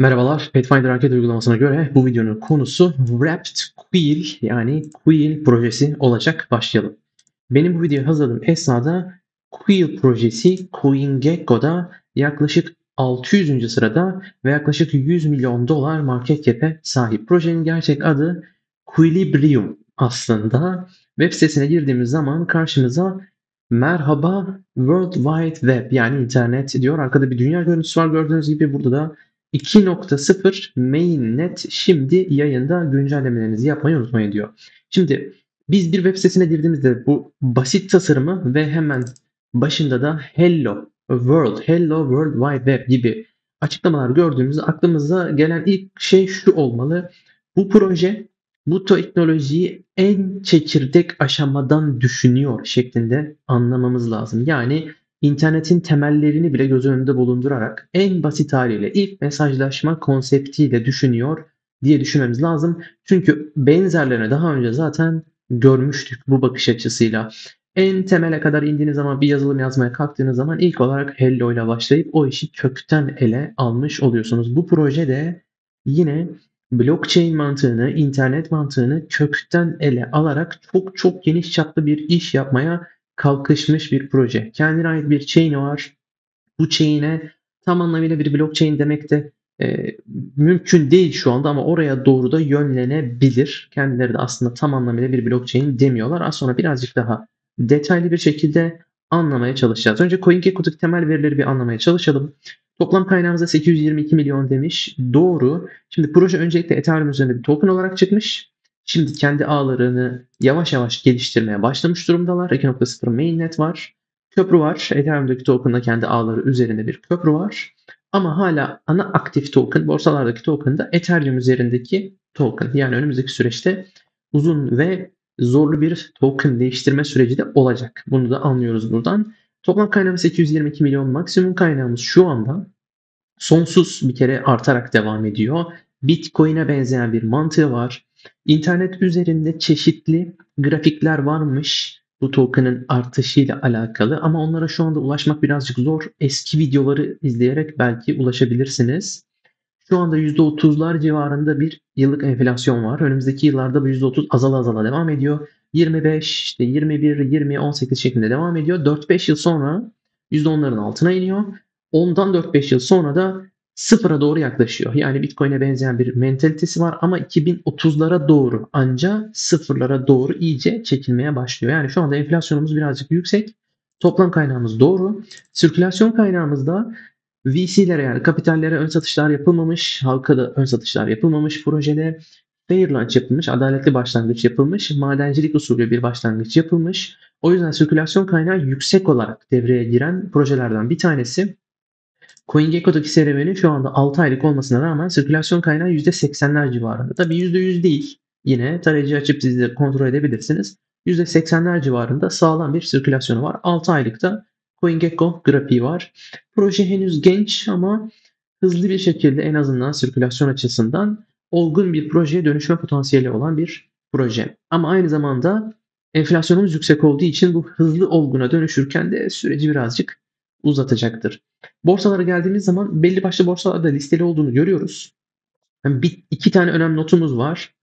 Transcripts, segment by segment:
Merhabalar, Pathfinder Arcade uygulamasına göre bu videonun konusu Wrapped Quill yani Quill projesi olacak. Başlayalım. Benim bu videoyu hazırladığım esnada Quill projesi CoinGecko'da yaklaşık 600. sırada ve yaklaşık 100 milyon dolar market cap'e sahip. Projenin gerçek adı Quilibrium aslında. Web sitesine girdiğimiz zaman karşımıza merhaba World Wide Web yani internet diyor. Arkada bir dünya görüntüsü var gördüğünüz gibi. Burada da 2.0 mainnet şimdi yayında, güncellemelerinizi yapmayı unutmayın diyor. Şimdi biz bir web sitesine girdiğimizde bu basit tasarımı ve hemen başında da Hello World Wide Web gibi açıklamalar gördüğümüzde aklımıza gelen ilk şey şu olmalı. Bu proje bu teknolojiyi en çekirdek aşamadan düşünüyor şeklinde anlamamız lazım. Yani İnternetin temellerini bile göz önünde bulundurarak en basit haliyle ilk mesajlaşma konseptiyle düşünüyor diye düşünmemiz lazım. Çünkü benzerlerini daha önce zaten görmüştük bu bakış açısıyla. En temele kadar indiğiniz zaman, bir yazılım yazmaya kalktığınız zaman ilk olarak hello ile başlayıp o işi kökten ele almış oluyorsunuz. Bu projede yine blockchain mantığını, internet mantığını kökten ele alarak çok geniş çaplı bir iş yapmaya kalkışmış bir proje. Kendine ait bir chain'i var. Bu chain'e tam anlamıyla bir blockchain demek de mümkün değil şu anda ama oraya doğru da yönlenebilir. Kendileri de aslında tam anlamıyla bir blockchain demiyorlar. Az sonra birazcık daha detaylı bir şekilde anlamaya çalışacağız. Önce CoinGecko'daki temel verileri bir anlamaya çalışalım. Toplam kaynağımızda 822 milyon demiş. Doğru. Şimdi proje öncelikle Ethereum üzerinde bir token olarak çıkmış. Şimdi kendi ağlarını yavaş yavaş geliştirmeye başlamış durumdalar. 2.0 mainnet var. Köprü var. Ethereum'daki token'da kendi ağları üzerinde bir köprü var. Ama hala ana aktif token, borsalardaki token da Ethereum üzerindeki token. Yani önümüzdeki süreçte uzun ve zorlu bir token değiştirme süreci de olacak. Bunu da anlıyoruz buradan. Toplam kaynağımız 822 milyon. Maksimum kaynağımız şu anda sonsuz bir kere artarak devam ediyor. Bitcoin'e benzeyen bir mantığı var. İnternet üzerinde çeşitli grafikler varmış bu token'ın artışıyla alakalı ama onlara şu anda ulaşmak birazcık zor. Eski videoları izleyerek belki ulaşabilirsiniz. Şu anda %30'lar civarında bir yıllık enflasyon var. Önümüzdeki yıllarda bu %30 azala devam ediyor. 25, işte 21, 20, 18 şeklinde devam ediyor. 4-5 yıl sonra %10'ların altına iniyor. Ondan 4-5 yıl sonra da sıfıra doğru yaklaşıyor. Yani Bitcoin'e benzeyen bir mentalitesi var ama 2030'lara doğru ancak sıfırlara doğru iyice çekilmeye başlıyor. Yani şu anda enflasyonumuz birazcık yüksek. Toplam kaynağımız doğru. Sirkülasyon kaynağımızda VC'lere yani kapitallere ön satışlar yapılmamış. Halka da ön satışlar yapılmamış projede. Fair launch yapılmış. Adaletli başlangıç yapılmış. Madencilik usulü bir başlangıç yapılmış. O yüzden sirkülasyon kaynağı yüksek olarak devreye giren projelerden bir tanesi. CoinGecko'daki serüveni şu anda 6 aylık olmasına rağmen sirkülasyon kaynağı %80'ler civarında. Tabii %100 değil. Yine tarayıcı açıp siz de kontrol edebilirsiniz. %80'ler civarında sağlam bir sirkülasyonu var. 6 aylıkta CoinGecko grafiği var. Proje henüz genç ama hızlı bir şekilde en azından sirkülasyon açısından olgun bir projeye dönüşme potansiyeli olan bir proje. Ama aynı zamanda enflasyonumuz yüksek olduğu için bu hızlı olguna dönüşürken de süreci birazcık uzatacaktır. Borsalara geldiğimiz zaman belli başlı borsalarda listeli olduğunu görüyoruz. Yani iki tane önemli notumuz var.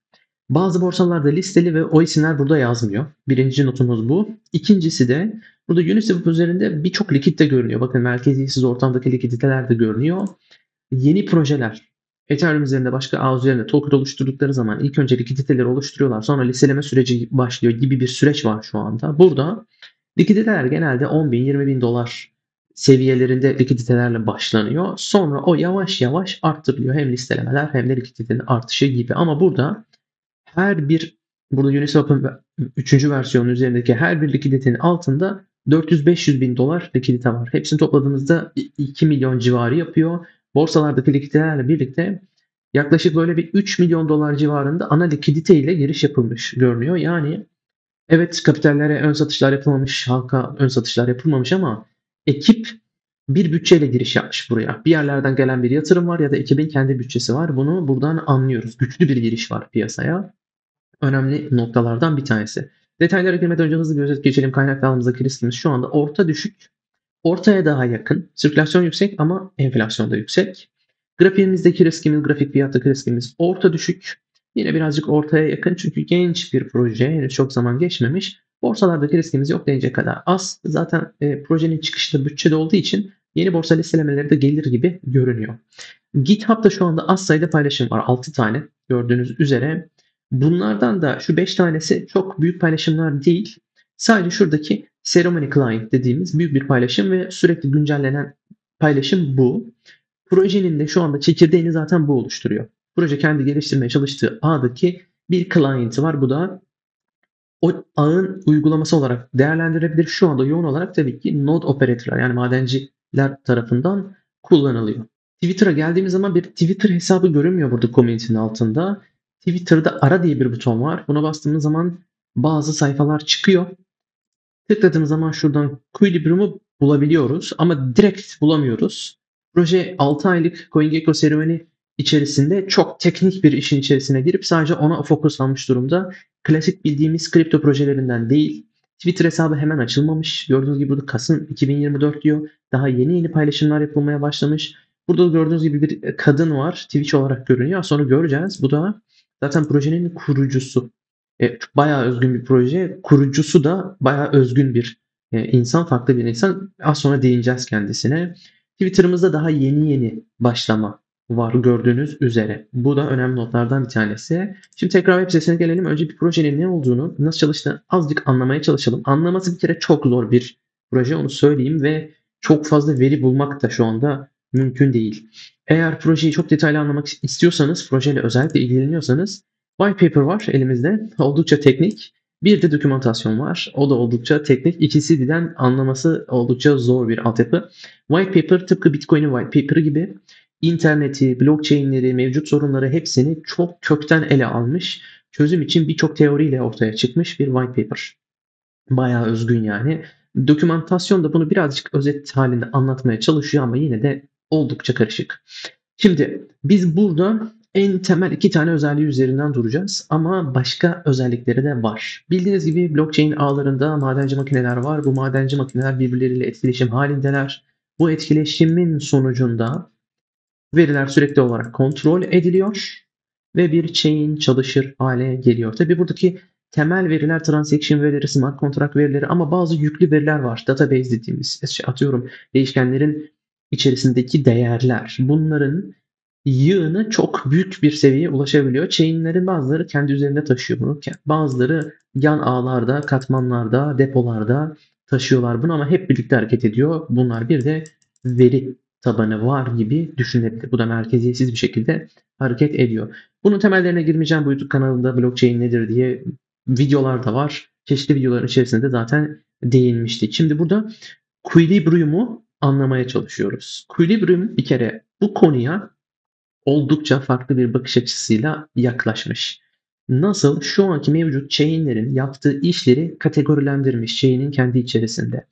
Bazı borsalarda listeli ve o isimler burada yazmıyor. Birinci notumuz bu. İkincisi de burada Uniswap üzerinde birçok likit de görünüyor. Bakın merkeziyetsiz ortamdaki likiditeler de görünüyor. Yeni projeler Ethereum üzerinde başka ağ üzerinde token oluşturdukları zaman ilk önce likiditeleri oluşturuyorlar. Sonra listeleme süreci başlıyor gibi bir süreç var şu anda. Burada likiditeler genelde 10 bin 20 bin dolar seviyelerinde likiditelerle başlanıyor. Sonra o yavaş yavaş arttırılıyor. Hem listelemeler hem de likiditenin artışı gibi. Ama burada burada Uniswap'ın 3. versiyonun üzerindeki her bir likiditenin altında 400-500 bin dolar likidite var. Hepsini topladığımızda 2 milyon civarı yapıyor. Borsalardaki likiditelerle birlikte yaklaşık böyle bir 3 milyon dolar civarında ana likidite ile giriş yapılmış görünüyor. Yani evet kapitallere ön satışlar yapılmamış, halka ön satışlar yapılmamış ama ekip bir bütçeyle giriş yapmış buraya. Bir yerlerden gelen bir yatırım var ya da ekibin kendi bütçesi var. Bunu buradan anlıyoruz. Güçlü bir giriş var piyasaya. Önemli noktalardan bir tanesi. Detaylara girmeden önce hızlı bir özet geçelim. Kaynak dağılımımızdaki riskimiz şu anda orta düşük. Ortaya daha yakın. Sirkülasyon yüksek ama enflasyon da yüksek. Grafiğimizdeki riskimiz, grafik fiyattaki riskimiz orta düşük. Yine birazcık ortaya yakın çünkü genç bir proje, çok zaman geçmemiş. Borsalardaki riskimiz yok denecek kadar az. Zaten projenin çıkışı da bütçede olduğu için yeni borsa listelemeleri de gelir gibi görünüyor. GitHub'da şu anda az sayıda paylaşım var. 6 tane gördüğünüz üzere. Bunlardan da şu 5 tanesi çok büyük paylaşımlar değil. Sadece şuradaki Ceremony Client dediğimiz büyük bir paylaşım ve sürekli güncellenen paylaşım bu. Projenin de şu anda çekirdeğini zaten bu oluşturuyor. Proje kendi geliştirmeye çalıştığı ağdaki bir client'ı var. Bu da o ağın uygulaması olarak değerlendirebilir. Şu anda yoğun olarak tabii ki node operatörler yani madenciler tarafından kullanılıyor. Twitter'a geldiğimiz zaman bir Twitter hesabı görünmüyor burada community'nin altında. Twitter'da ara diye bir buton var. Buna bastığımız zaman bazı sayfalar çıkıyor. Tıkladığımız zaman şuradan Quilibrium'u bulabiliyoruz ama direkt bulamıyoruz. Proje 6 aylık CoinGecko serüveni içerisinde çok teknik bir işin içerisine girip sadece ona fokuslanmış durumda. Klasik bildiğimiz kripto projelerinden değil. Twitter hesabı hemen açılmamış. Gördüğünüz gibi burada Kasım 2024 diyor. Daha yeni paylaşımlar yapılmaya başlamış. Burada gördüğünüz gibi bir kadın var. Twitch olarak görünüyor. Sonra göreceğiz. Bu da zaten projenin kurucusu. Bayağı özgün bir proje. Kurucusu da bayağı özgün bir insan. Farklı bir insan. Az sonra değineceğiz kendisine. Twitter'ımızda daha yeni başlama var gördüğünüz üzere. Bu da önemli notlardan bir tanesi. Şimdi tekrar web sitesine gelelim. Önce bir projenin ne olduğunu, nasıl çalıştığını azıcık anlamaya çalışalım. Anlaması bir kere çok zor bir proje, onu söyleyeyim ve çok fazla veri bulmak da şu anda mümkün değil. Eğer projeyi çok detaylı anlamak istiyorsanız, projeyle özellikle ilgileniyorsanız white paper var elimizde. Oldukça teknik. Bir de dokümantasyon var. O da oldukça teknik. İkisinden anlaması oldukça zor bir altyapı. White paper tıpkı Bitcoin'in white paper'ı gibi interneti, blockchain'leri, mevcut sorunları hepsini çok kökten ele almış. Çözüm için birçok teoriyle ortaya çıkmış bir white paper. Bayağı özgün yani. Dokümantasyon da bunu birazcık özet halinde anlatmaya çalışıyor ama yine de oldukça karışık. Şimdi biz burada en temel 2 tane özelliği üzerinden duracağız ama başka özellikleri de var. Bildiğiniz gibi blockchain ağlarında madenci makineler var. Bu madenci makineler birbirleriyle etkileşim halindeler. Bu etkileşimin sonucunda veriler sürekli olarak kontrol ediliyor ve bir chain çalışır hale geliyor. Tabi buradaki temel veriler transaction verileri, smart contract verileri ama bazı yüklü veriler var. Database dediğimiz, atıyorum değişkenlerin içerisindeki değerler. Bunların yığını çok büyük bir seviyeye ulaşabiliyor. Chain'lerin bazıları kendi üzerinde taşıyor bunu. Bazıları yan ağlarda, katmanlarda, depolarda taşıyorlar bunu ama hep birlikte hareket ediyor. Bunlar bir de veri tabanı var gibi düşünülebilir. Bu da merkeziyetsiz bir şekilde hareket ediyor. Bunun temellerine girmeyeceğim. Bu YouTube kanalında blockchain nedir diye videolar da var. Çeşitli videoların içerisinde zaten değinmiştik. Şimdi burada Quilibrium'u anlamaya çalışıyoruz. Quilibrium bir kere bu konuya oldukça farklı bir bakış açısıyla yaklaşmış. Nasıl? Şu anki mevcut chain'lerin yaptığı işleri kategorilendirmiş chain'in kendi içerisinde.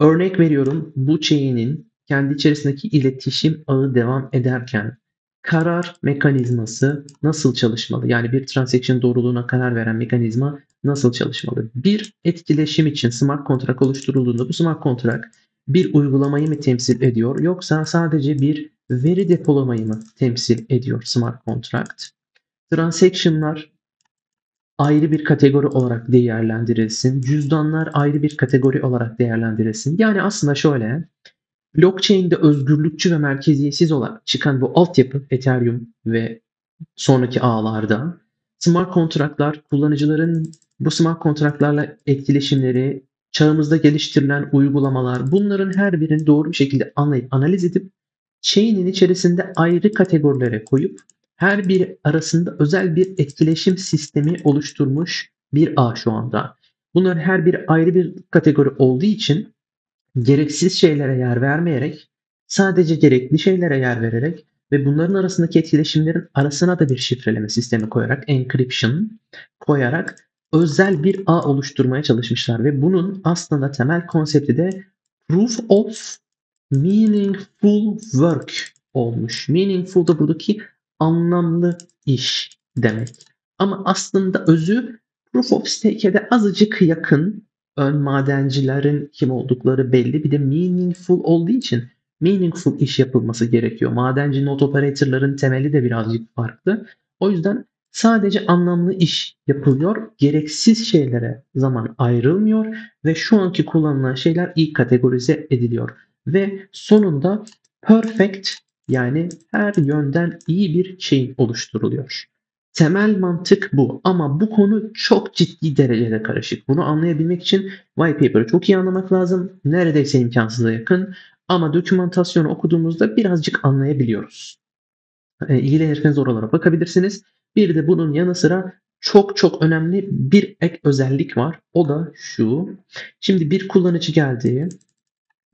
Örnek veriyorum, bu chain'in kendi içerisindeki iletişim ağı devam ederken karar mekanizması nasıl çalışmalı? Yani bir transaction doğruluğuna karar veren mekanizma nasıl çalışmalı? Bir etkileşim için smart contract oluşturulduğunda bu smart contract bir uygulamayı mı temsil ediyor yoksa sadece bir veri depolamayı mı temsil ediyor smart contract? Transaction'lar ayrı bir kategori olarak değerlendirilsin. Cüzdanlar ayrı bir kategori olarak değerlendirilsin. Yani aslında şöyle, blockchain'de özgürlükçü ve merkeziyetsiz olarak çıkan bu altyapı Ethereum ve sonraki ağlarda smart kontratlar kullanıcıların bu smart kontratlarla etkileşimleri, çağımızda geliştirilen uygulamalar, bunların her birini doğru bir şekilde anlayıp analiz edip chain'in içerisinde ayrı kategorilere koyup her biri arasında özel bir etkileşim sistemi oluşturmuş bir ağ şu anda. Bunların her biri ayrı bir kategori olduğu için gereksiz şeylere yer vermeyerek, sadece gerekli şeylere yer vererek ve bunların arasındaki etkileşimlerin arasına da bir şifreleme sistemi koyarak, encryption koyarak özel bir ağ oluşturmaya çalışmışlar ve bunun aslında temel konsepti de proof of meaningful work olmuş. Meaningful da buradaki anlamlı iş demek. Ama aslında özü proof of stake'e de azıcık yakın. Ön madencilerin kim oldukları belli. Bir de meaningful olduğu için meaningful iş yapılması gerekiyor. Madenci node operatorların temeli de birazcık farklı. O yüzden sadece anlamlı iş yapılıyor. Gereksiz şeylere zaman ayrılmıyor ve şu anki kullanılan şeyler iyi kategorize ediliyor. Ve sonunda perfect, yani her yönden iyi bir şeyin oluşturuluyor. Temel mantık bu ama bu konu çok ciddi derecede karışık. Bunu anlayabilmek için white paper'ı çok iyi anlamak lazım. Neredeyse imkansıza yakın ama dokümantasyonu okuduğumuzda birazcık anlayabiliyoruz. İlgili herifiniz oralara bakabilirsiniz. Bir de bunun yanı sıra çok çok önemli bir ek özellik var. O da şu. Şimdi bir kullanıcı geldi.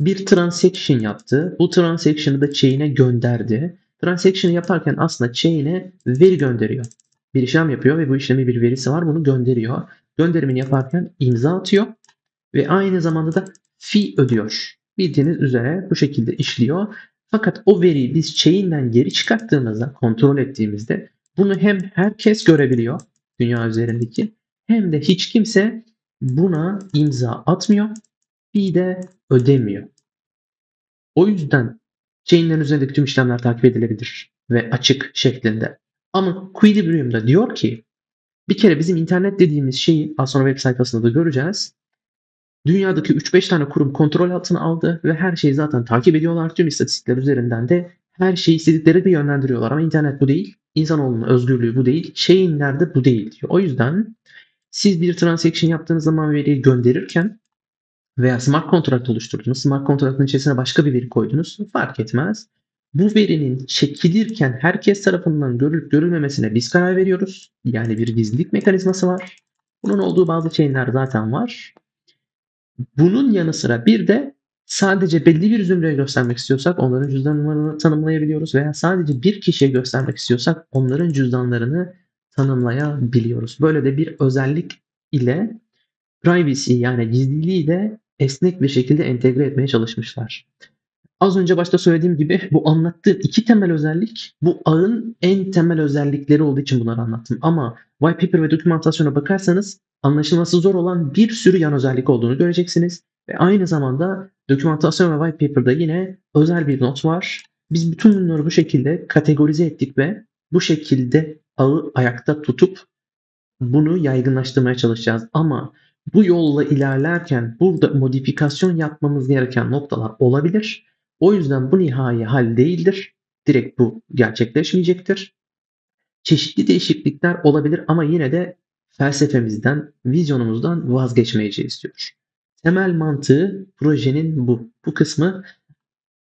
Bir transaction yaptı. Bu transaction'ı da chain'e gönderdi. Transaction yaparken aslında chain'e veri gönderiyor. Bir işlem yapıyor ve bu işlemin bir verisi var. Bunu gönderiyor. Gönderimini yaparken imza atıyor. Ve aynı zamanda da fee ödüyor. Bildiğiniz üzere bu şekilde işliyor. Fakat o veriyi biz chain'den geri çıkarttığımızda, kontrol ettiğimizde bunu hem herkes görebiliyor dünya üzerindeki, hem de hiç kimse buna imza atmıyor, fee de ödemiyor. O yüzden chain'lerin üzerindeki tüm işlemler takip edilebilir ve açık şeklinde. Ama Quilibrium'da diyor ki bir kere bizim internet dediğimiz şeyi az sonra web sayfasında da göreceğiz. Dünyadaki 3-5 tane kurum kontrol altına aldı ve her şeyi zaten takip ediyorlar. Tüm istatistikler üzerinden de her şeyi istedikleri bir yönlendiriyorlar. Ama internet bu değil. İnsanoğlunun özgürlüğü bu değil. Chain'ler de bu değil diyor. O yüzden siz bir transaction yaptığınız zaman veriyi gönderirken veya smart contract oluşturdunuz. Smart contract'ın içerisine başka bir veri koydunuz. Fark etmez. Bu verinin çekilirken herkes tarafından görülüp görülmemesine biz karar veriyoruz. Yani bir gizlilik mekanizması var. Bunun olduğu bazı chain'ler zaten var. Bunun yanı sıra bir de sadece belli bir zümreye göstermek istiyorsak onların cüzdanlarını tanımlayabiliyoruz veya sadece bir kişiye göstermek istiyorsak onların cüzdanlarını tanımlayabiliyoruz. Böyle de bir özellik ile privacy, yani gizliliği de esnek bir şekilde entegre etmeye çalışmışlar. Az önce başta söylediğim gibi bu anlattığım iki temel özellik bu ağın en temel özellikleri olduğu için bunları anlattım. Ama white paper ve dokümantasyona bakarsanız anlaşılması zor olan bir sürü yan özellik olduğunu göreceksiniz. Ve aynı zamanda dokümantasyon ve white paper'da yine özel bir not var. Biz bütün bunları bu şekilde kategorize ettik ve bu şekilde ağı ayakta tutup bunu yaygınlaştırmaya çalışacağız. Ama bu yolla ilerlerken burada modifikasyon yapmamız gereken noktalar olabilir. O yüzden bu nihai hal değildir. Direkt bu gerçekleşmeyecektir. Çeşitli değişiklikler olabilir ama yine de felsefemizden, vizyonumuzdan vazgeçmeyeceğiz diyor. Temel mantığı projenin bu. Bu kısmı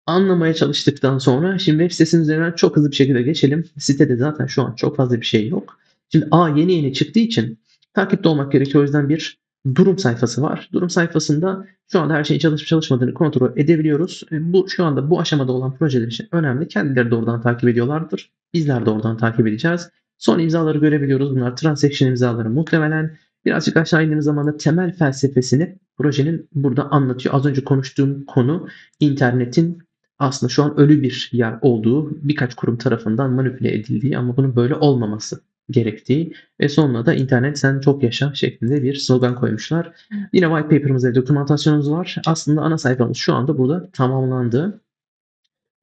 anlamaya çalıştıktan sonra şimdi web sitesinin üzerinden çok hızlı bir şekilde geçelim. Sitede zaten şu an çok fazla bir şey yok. Şimdi A yeni çıktığı için takipte olmak gerekiyor. O yüzden bir durum sayfası var. Durum sayfasında şu anda her şeyin çalışıp çalışmadığını kontrol edebiliyoruz. Bu şu anda bu aşamada olan projeler için önemli. Kendileri de oradan takip ediyorlardır. Bizler de oradan takip edeceğiz. Son imzaları görebiliyoruz. Bunlar transaction imzaları muhtemelen. Birazcık aşağı indiğimiz zaman da temel felsefesini projenin burada anlatıyor. Az önce konuştuğum konu internetin aslında şu an ölü bir yer olduğu, birkaç kurum tarafından manipüle edildiği ama bunun böyle olmaması gerektiği ve sonuna da internet sen çok yaşa şeklinde bir slogan koymuşlar. Yine white paper'ımız ve dokümantasyonumuz var. Aslında ana sayfamız şu anda burada tamamlandı.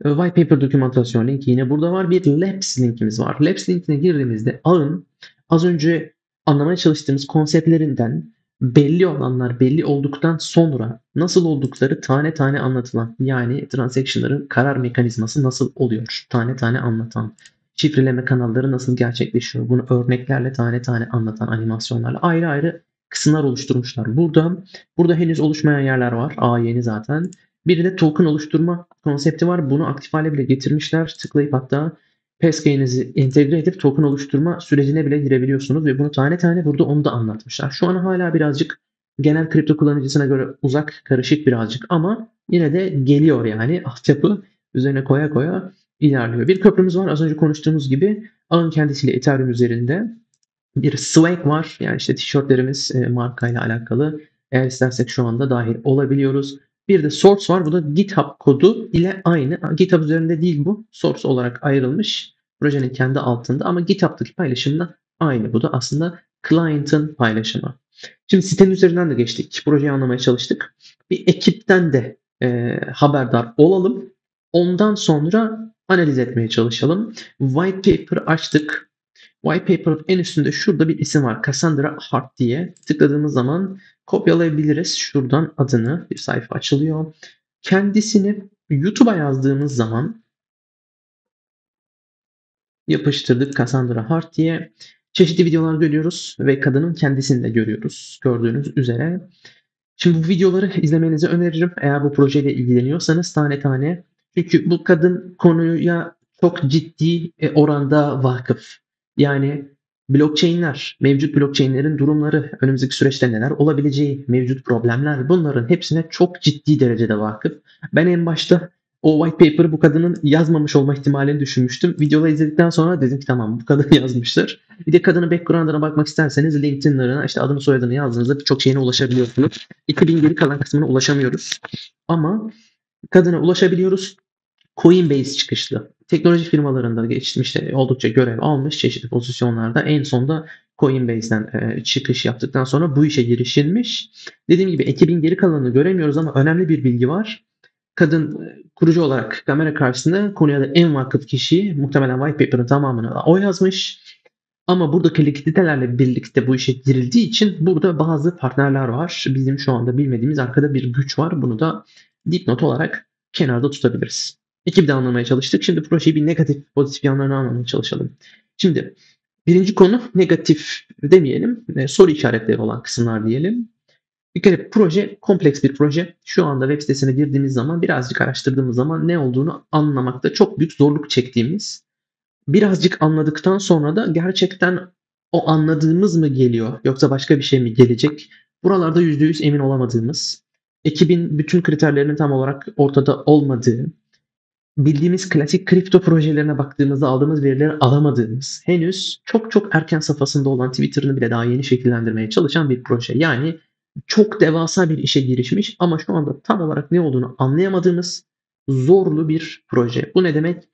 White paper dokümantasyon linki yine burada var. Bir Labs linkimiz var. Labs linkine girdiğimizde ağın az önce anlamaya çalıştığımız konseptlerinden belli olanlar belli olduktan sonra nasıl oldukları tane tane anlatılan, yani transaction'ların karar mekanizması nasıl oluyor tane tane anlatan, şifreleme kanalları nasıl gerçekleşiyor bunu örneklerle tane tane anlatan animasyonlarla ayrı ayrı kısımlar oluşturmuşlar. Burada henüz oluşmayan yerler var. A yeni zaten. Bir de token oluşturma konsepti var. Bunu aktif hale bile getirmişler. Tıklayıp hatta Pascal'inizi entegre edip token oluşturma sürecine bile girebiliyorsunuz ve bunu tane tane burada onu da anlatmışlar. Şu an hala birazcık genel kripto kullanıcısına göre uzak, karışık birazcık ama yine de geliyor, yani altyapı üzerine koya koya ilerliyor. Bir köprümüz var az önce konuştuğumuz gibi ağın kendisiyle Ethereum üzerinde. Bir swag var, yani işte tişörtlerimiz markayla alakalı. Eğer istersek şu anda dahil olabiliyoruz. Bir de source var. Bu da GitHub kodu ile aynı. GitHub üzerinde değil bu. Source olarak ayrılmış. Projenin kendi altında ama GitHub'daki paylaşımla aynı. Bu da aslında client'ın paylaşımı. Şimdi sitenin üzerinden de geçtik. Projeyi anlamaya çalıştık. Bir ekipten de haberdar olalım. Ondan sonra analiz etmeye çalışalım. White paper açtık. White paper'ın en üstünde şurada bir isim var. Cassandra Hart diye. Tıkladığımız zaman kopyalayabiliriz şuradan adını. Bir sayfa açılıyor. Kendisini YouTube'a yazdığımız zaman yapıştırdık Cassandra Hart diye. Çeşitli videolar görüyoruz ve kadının kendisini de görüyoruz gördüğünüz üzere. Şimdi bu videoları izlemenizi öneririm eğer bu projeyle ilgileniyorsanız tane tane. Çünkü bu kadın konuya çok ciddi oranda vakıf. Yani blockchain'ler, mevcut blockchain'lerin durumları, önümüzdeki süreçte neler olabileceği, mevcut problemler, bunların hepsine çok ciddi derecede vakıf. Ben en başta o white paper'ı bu kadının yazmamış olma ihtimalini düşünmüştüm. Videoları izledikten sonra dedim ki tamam, bu kadın yazmıştır. Bir de kadının background'ına bakmak isterseniz LinkedIn'larına işte adını soyadını yazdığınızda birçok şeyine ulaşabiliyorsunuz. 2000 geri kalan kısmına ulaşamıyoruz. Ama kadına ulaşabiliyoruz. Coinbase çıkışlı. Teknoloji firmalarında geçmişte oldukça görev almış çeşitli pozisyonlarda. En sonunda Coinbase'den çıkış yaptıktan sonra bu işe girişilmiş. Dediğim gibi ekibin geri kalanını göremiyoruz ama önemli bir bilgi var. Kadın kurucu olarak kamera karşısında konuya da en vakıf kişi, muhtemelen white paper'ın tamamını o yazmış. Ama buradaki likiditelerle birlikte bu işe girildiği için burada bazı partnerler var. Bizim şu anda bilmediğimiz arkada bir güç var. Bunu da dipnot olarak kenarda tutabiliriz. Ekipte anlamaya çalıştık. Şimdi projeyi bir negatif, pozitif yanlarını anlamaya çalışalım. Şimdi birinci konu negatif demeyelim. Soru işaretleri olan kısımlar diyelim. Bir kere proje kompleks bir proje. Şu anda web sitesine girdiğimiz zaman, birazcık araştırdığımız zaman ne olduğunu anlamakta çok büyük zorluk çektiğimiz, birazcık anladıktan sonra da gerçekten o anladığımız mı geliyor yoksa başka bir şey mi gelecek? Buralarda %100 emin olamadığımız, ekibin bütün kriterlerinin tam olarak ortada olmadığı, bildiğimiz klasik kripto projelerine baktığımızda aldığımız verileri alamadığımız, henüz çok çok erken safhasında olan Twitter'ını bile daha yeni şekillendirmeye çalışan bir proje. Yani çok devasa bir işe girişmiş ama şu anda tam olarak ne olduğunu anlayamadığımız zorlu bir proje. Bu ne demek?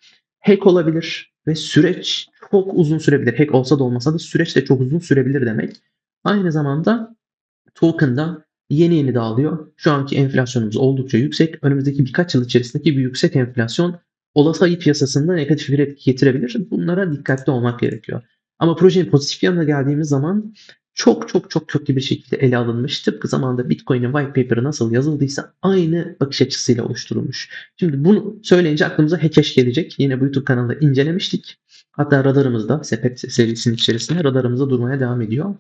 Hack olabilir ve süreç çok uzun sürebilir. Hack olsa da olmasa da süreç de çok uzun sürebilir demek. Aynı zamanda token'da yeni dağılıyor. Şu anki enflasyonumuz oldukça yüksek. Önümüzdeki birkaç yıl içerisindeki bir yüksek enflasyon olası ayı piyasasında negatif bir etki getirebilir. Bunlara dikkatli olmak gerekiyor. Ama projenin pozitif yanına geldiğimiz zaman çok çok çok köklü bir şekilde ele alınmış. Tıpkı zamanında Bitcoin'in white paper'ı nasıl yazıldıysa aynı bakış açısıyla oluşturulmuş. Şimdi bunu söyleyince aklımıza Hecash gelecek. Yine bu YouTube kanalında incelemiştik. Hatta radarımızda, sepet serisinin içerisinde radarımızda durmaya devam ediyor.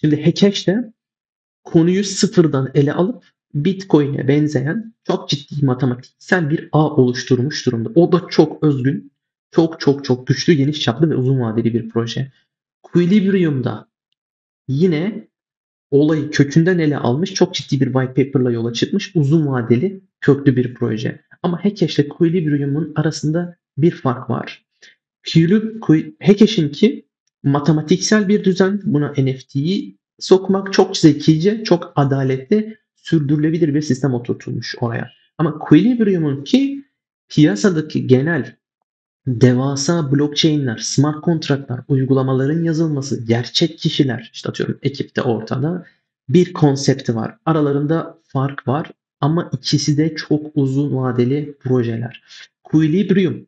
Şimdi Hecash de konuyu sıfırdan ele alıp Bitcoin'e benzeyen çok ciddi matematiksel bir ağ oluşturmuş durumda. O da çok özgün, çok çok çok güçlü, geniş çaplı ve uzun vadeli bir proje. Quilibrium'da yine olayı kökünden ele almış, çok ciddi bir white paper'la yola çıkmış, uzun vadeli, köklü bir proje. Ama Hecash ile Quilibrium'un arasında bir fark var. Hecash'inki matematiksel bir düzen, buna NFT'yi sokmak çok zekice, çok adaletli, sürdürülebilir bir sistem oturtulmuş oraya. Ama Quilibrium'un ki piyasadaki genel devasa blockchain'ler, smart kontratlar, uygulamaların yazılması, gerçek kişiler, işte atıyorum ekipte ortada bir konsepti var. Aralarında fark var ama ikisi de çok uzun vadeli projeler. Quilibrium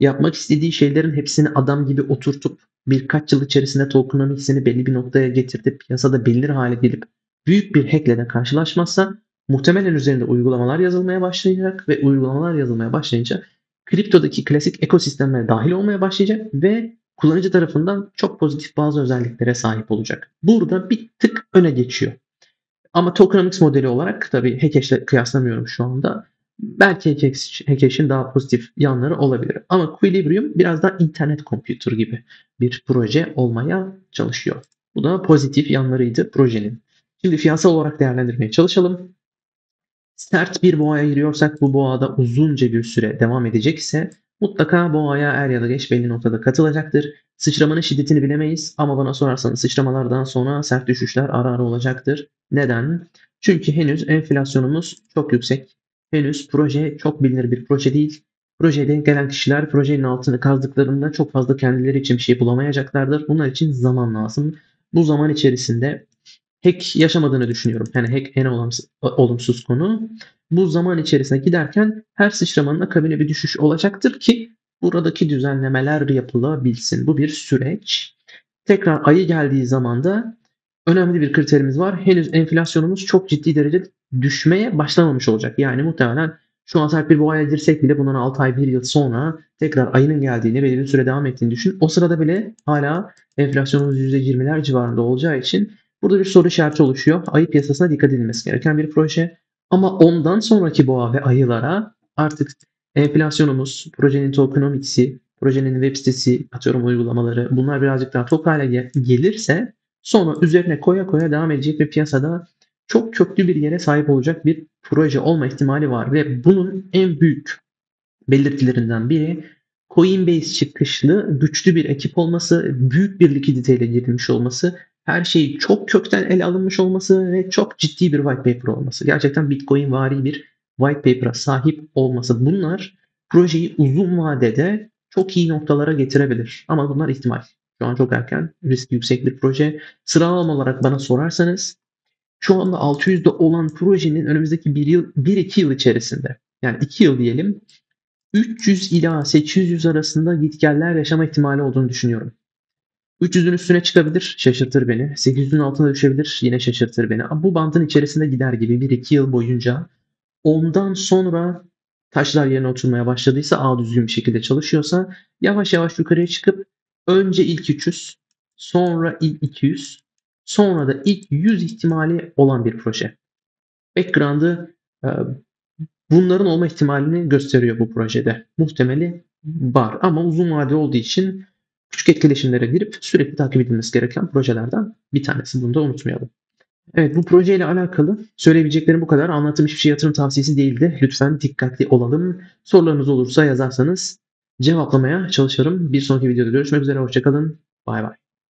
yapmak istediği şeylerin hepsini adam gibi oturtup birkaç yıl içerisinde tokenomics'ini belli bir noktaya getirip piyasada bilinir hale gelip büyük bir hackle de karşılaşmazsa muhtemelen üzerinde uygulamalar yazılmaya başlayacak ve uygulamalar yazılmaya başlayınca kriptodaki klasik ekosistemlere dahil olmaya başlayacak ve kullanıcı tarafından çok pozitif bazı özelliklere sahip olacak. Burada bir tık öne geçiyor. Ama tokenomics modeli olarak tabii Hecash'le kıyaslamıyorum şu anda. Belki Hecash'in daha pozitif yanları olabilir. Ama Quilibrium biraz daha internet computer gibi bir proje olmaya çalışıyor. Bu da pozitif yanlarıydı projenin. Şimdi finansal olarak değerlendirmeye çalışalım. Sert bir boğaya giriyorsak, bu boğada uzunca bir süre devam edecekse mutlaka boğaya er ya da geç belli noktada katılacaktır. Sıçramanın şiddetini bilemeyiz ama bana sorarsanız sıçramalardan sonra sert düşüşler ara ara olacaktır. Neden? Çünkü henüz enflasyonumuz çok yüksek. Henüz proje çok bilinir bir proje değil. Projeye denk gelen kişiler projenin altını kazdıklarında çok fazla kendileri için bir şey bulamayacaklardır. Bunlar için zaman lazım. Bu zaman içerisinde hack yaşamadığını düşünüyorum. Yani hack en olumsuz konu. Bu zaman içerisine giderken her sıçramanın akabinde bir düşüş olacaktır ki buradaki düzenlemeler yapılabilsin. Bu bir süreç. Tekrar ayı geldiği zaman da önemli bir kriterimiz var. Henüz enflasyonumuz çok ciddi derecede düşmeye başlamamış olacak. Yani muhtemelen şu an sert bir boğaya girsek bile bundan 6 ay 1 yıl sonra tekrar ayının geldiğini, belirli süre devam ettiğini düşün. O sırada bile hala enflasyonumuz %20'ler civarında olacağı için burada bir soru işareti oluşuyor. Ayı piyasasına dikkat edilmesi gereken bir proje. Ama ondan sonraki boğa ve ayılara artık enflasyonumuz, projenin tokenomics'i, projenin web sitesi, atıyorum uygulamaları, bunlar birazcık daha top hale gelirse sonra üzerine koya koya devam edecek ve piyasada çok köklü bir yere sahip olacak bir proje olma ihtimali var. Ve bunun en büyük belirtilerinden biri Coinbase çıkışlı güçlü bir ekip olması, büyük bir likiditeyle girilmiş olması, her şeyi çok kökten ele alınmış olması ve çok ciddi bir white paper olması. Gerçekten Bitcoin vari bir white paper'a sahip olması. Bunlar projeyi uzun vadede çok iyi noktalara getirebilir. Ama bunlar ihtimal. Şu an çok erken, risk yüksek bir proje. Sıralama olarak bana sorarsanız şu anda 600'de olan projenin önümüzdeki 1-2 yıl içerisinde, yani 2 yıl diyelim, 300 ila 800 arasında gitgeller yaşama ihtimali olduğunu düşünüyorum. 300'ün üstüne çıkabilir, şaşırtır beni. 800'ün altına düşebilir, yine şaşırtır beni. Bu bandın içerisinde gider gibi 1-2 yıl boyunca. Ondan sonra taşlar yerine oturmaya başladıysa, ağ düzgün bir şekilde çalışıyorsa yavaş yavaş yukarıya çıkıp önce ilk 300, sonra ilk 200, sonra da ilk 100 ihtimali olan bir proje. Background'ı bunların olma ihtimalini gösteriyor bu projede. Muhtemeli var ama uzun vade olduğu için küçük etkileşimlere girip sürekli takip edilmesi gereken projelerden bir tanesi. Bunu da unutmayalım. Evet, bu projeyle alakalı söyleyebileceklerim bu kadar. Anlattığım hiçbir şey yatırım tavsiyesi değildi. Lütfen dikkatli olalım. Sorularınız olursa yazarsanız cevaplamaya çalışırım. Bir sonraki videoda görüşmek üzere. Hoşçakalın. Bay bay.